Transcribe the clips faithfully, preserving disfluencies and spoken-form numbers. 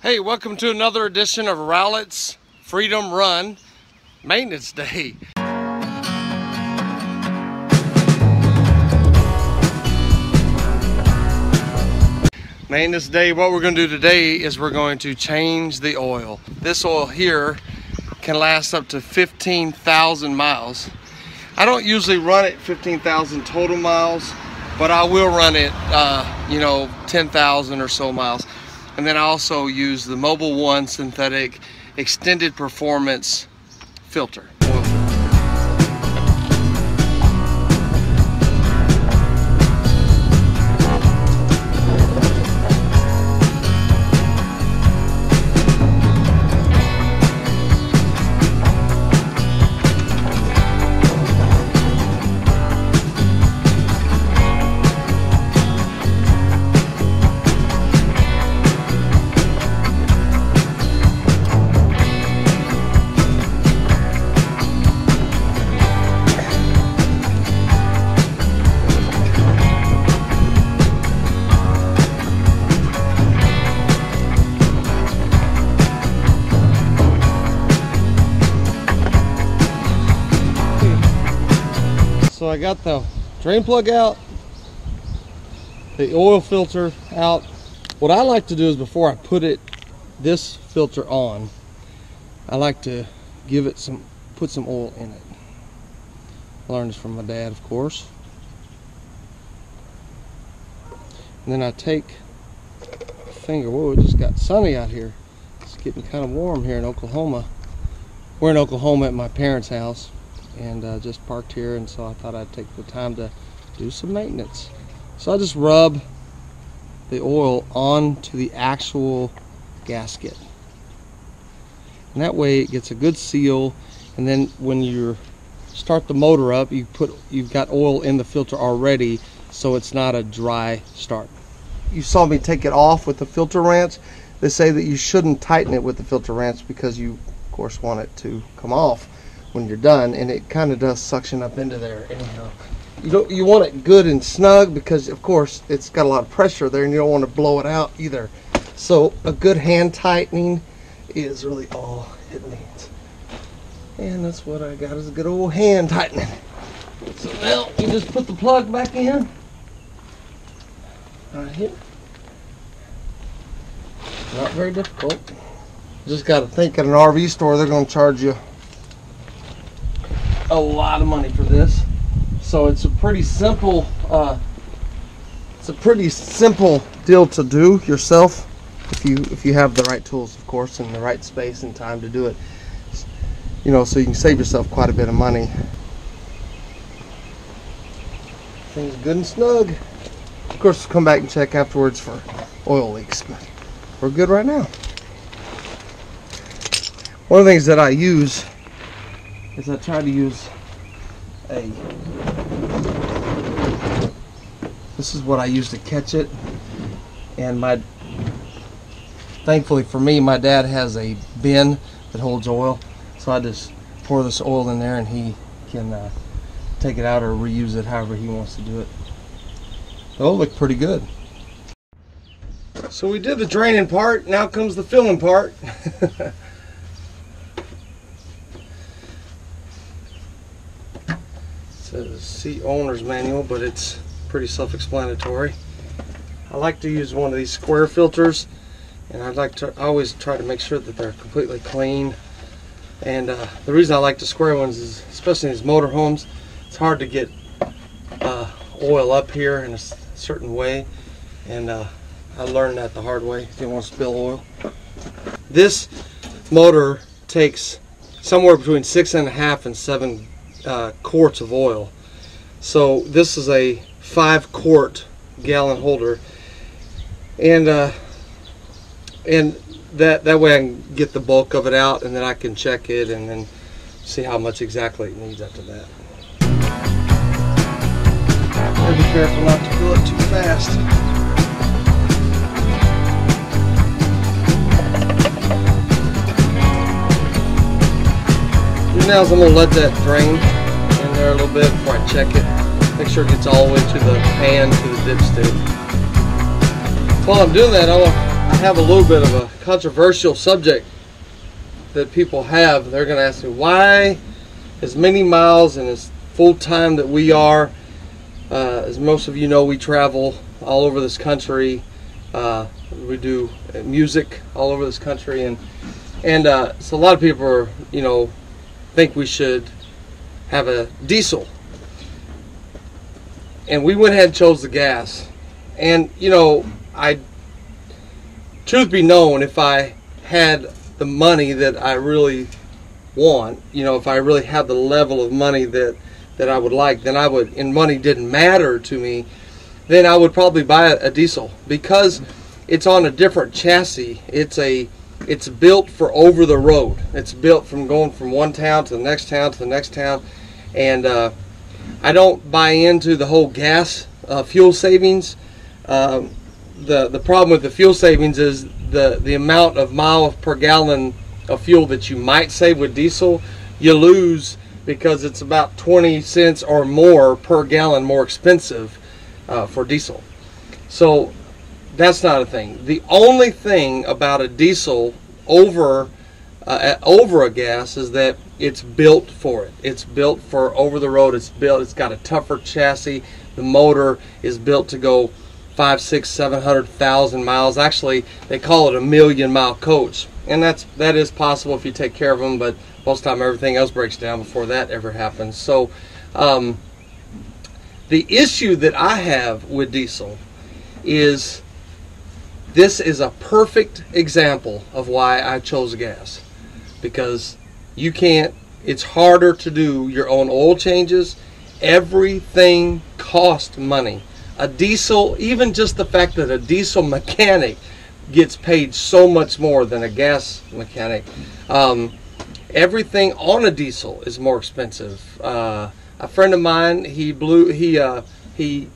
Hey, welcome to another edition of Rowlett's Freedom Run Maintenance Day. Maintenance Day, what we're going to do today is we're going to change the oil. This oil here can last up to fifteen thousand miles. I don't usually run it fifteen thousand total miles, but I will run it, uh, you know, ten thousand or so miles. And then I also use the Mobil One Synthetic Extended Performance Filter. So I got the drain plug out, the oil filter out. What I like to do is before I put it, this filter on, I like to give it some, put some oil in it. I learned this from my dad, of course. And then I take a finger, whoa, it just got sunny out here. It's getting kind of warm here in Oklahoma. We're in Oklahoma at my parents' house. And uh, just parked here, and so I thought I'd take the time to do some maintenance. So I just rub the oil onto the actual gasket, and that way it gets a good seal. And then when you start the motor up, you put you've got oil in the filter already, so it's not a dry start. You saw me take it off with the filter rants. They say that you shouldn't tighten it with the filter rants because you, of course, want it to come off when you're done, and it kind of does suction up into there. Anyhow, you don't you want it good and snug because, of course, it's got a lot of pressure there, and you don't want to blow it out either. So a good hand tightening is really all it needs, and that's what I got, is a good old hand tightening. So now you just put the plug back in right here. Not very difficult. You just got to think, at an R V store they're going to charge you a lot of money for this, so it's a pretty simple uh, it's a pretty simple deal to do yourself if you if you have the right tools, of course, and the right space and time to do it, you know, so you can save yourself quite a bit of money. Things good and snug. Of course, come back and check afterwards for oil leaks, but we're good right now. One of the things that I use is I try to use a, this is what I use to catch it. And my, thankfully for me, my dad has a bin that holds oil. So I just pour this oil in there, and he can uh, take it out or reuse it however he wants to do it. It'll look pretty good. So we did the draining part, now comes the filling part. It says see owner's manual, but it's pretty self-explanatory. I like to use one of these square filters, and I'd like to I always try to make sure that they're completely clean. And uh, the reason I like the square ones is, especially in these motorhomes, it's hard to get uh, oil up here in a certain way, and uh, I learned that the hard way. If you want to spill oil, this motor takes somewhere between six and a half and seven Uh, quarts of oil. So this is a five quart gallon holder, and uh, and that that way I can get the bulk of it out, and then I can check it and then see how much exactly it needs after that. And be careful not to fill it too fast. Now I'm going to let that drain in there a little bit before I check it. Make sure it gets all the way to the pan, to the dipstick. While I'm doing that, I'm going to have a little bit of a controversial subject that people have. They're going to ask me, why as many miles and as full time that we are, uh, as most of you know, we travel all over this country. Uh, we do music all over this country, and and uh, so a lot of people are, you know, think we should have a diesel, and we went ahead and chose the gas. And you know, I, truth be known, if I had the money that I really want, you know, if I really had the level of money that that I would like, then I would, and money didn't matter to me, then I would probably buy a, a diesel, because it's on a different chassis. It's a it's built for over the road. It's built from going from one town to the next town to the next town. And uh, I don't buy into the whole gas uh, fuel savings. Um, the the problem with the fuel savings is the the amount of mile per gallon of fuel that you might save with diesel, you lose, because it's about twenty cents or more per gallon more expensive uh, for diesel. So that's not a thing. The only thing about a diesel over uh, over a gas is that it's built for it. It's built for over the road. It's built. It's got a tougher chassis. The motor is built to go five, six, seven hundred thousand miles. Actually, they call it a million mile coach, and that's that is possible if you take care of them. But most of the time, everything else breaks down before that ever happens. So, um, the issue that I have with diesel is this is a perfect example of why I chose gas, because you can't. It's harder to do your own oil changes. Everything costs money. A diesel, even just the fact that a diesel mechanic gets paid so much more than a gas mechanic. Um, everything on a diesel is more expensive. Uh, a friend of mine, he blew he uh, he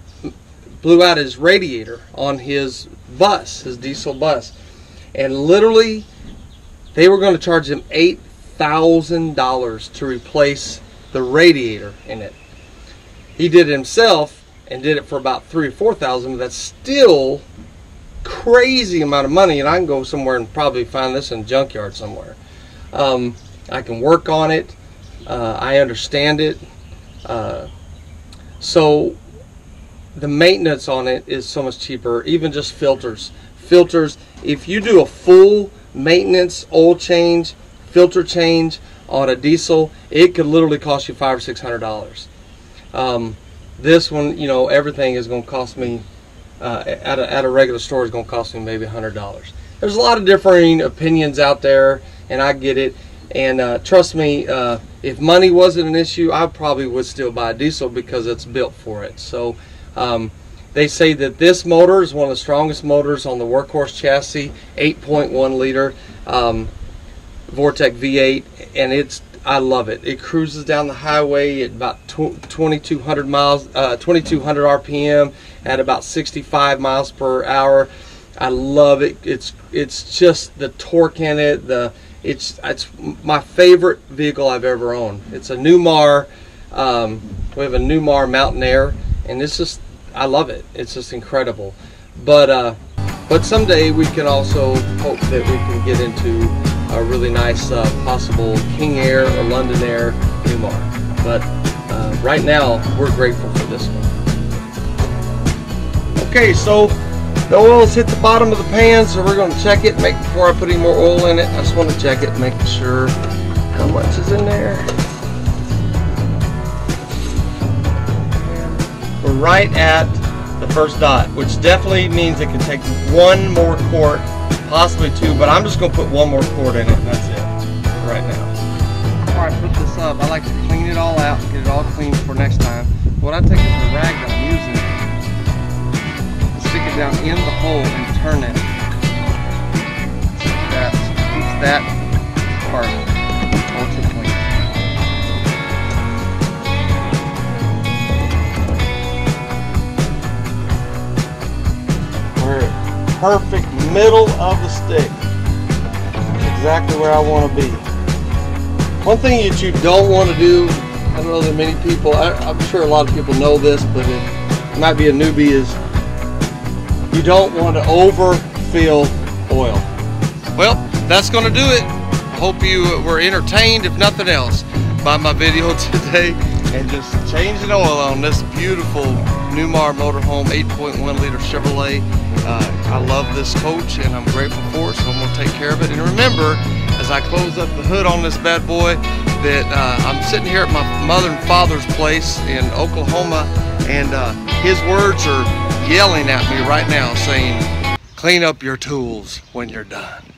blew out his radiator on his bus, his diesel bus, and literally they were going to charge him eight thousand dollars to replace the radiator in it. He did it himself, and did it for about three or four thousand. That's still crazy amount of money, and I can go somewhere and probably find this in a junkyard somewhere. Um, I can work on it. Uh, I understand it. Uh, so the maintenance on it is so much cheaper. Even just filters, filters. If you do a full maintenance, oil change, filter change on a diesel, it could literally cost you five or six hundred dollars. Um, This one, you know, everything is going to cost me, uh, at, a, at a regular store, is going to cost me maybe one hundred dollars. There's a lot of differing opinions out there, and I get it. And uh, trust me, uh, if money wasn't an issue, I probably would still buy a diesel, because it's built for it. So um, they say that this motor is one of the strongest motors on the Workhorse chassis, eight point one liter um, Vortec V eight, and it's, I love it. It cruises down the highway at about twenty-two hundred miles, uh, twenty-two hundred R P M at about sixty-five miles per hour. I love it. It's it's just the torque in it. The it's it's my favorite vehicle I've ever owned. It's a Newmar. Um, we have a Newmar Mountaineer, and it's just, I love it. It's just incredible. But uh, but someday we can also hope that we can get into a really nice uh, possible King Air or London Air Newmar. But uh, right now, we're grateful for this one. Okay, so the oil's hit the bottom of the pan, so we're gonna check it, make before I put any more oil in it. I just wanna check it, make sure how much is in there. We're right at the first dot, which definitely means it can take one more quart, possibly two, but I'm just going to put one more quart in it, and that's it right now. Alright, put this up. I like to clean it all out, get it all clean for next time. What I take is the rag that I'm using, stick it down in the hole and turn it. That keeps that part ultra clean. Alright. Perfect middle of the stick. Exactly where I want to be. One thing that you don't want to do, I don't know that many people, I, I'm sure a lot of people know this, but it might be a newbie, is you don't want to overfill oil. Well, that's going to do it. Hope you were entertained, if nothing else, by my video today and just changing oil on this beautiful Newmar motorhome eight point one liter Chevrolet. Uh, I love this coach and I'm grateful for it, so I'm going to take care of it. And remember, as I close up the hood on this bad boy, that uh, I'm sitting here at my mother and father's place in Oklahoma, and uh, his words are yelling at me right now saying, "Clean up your tools when you're done."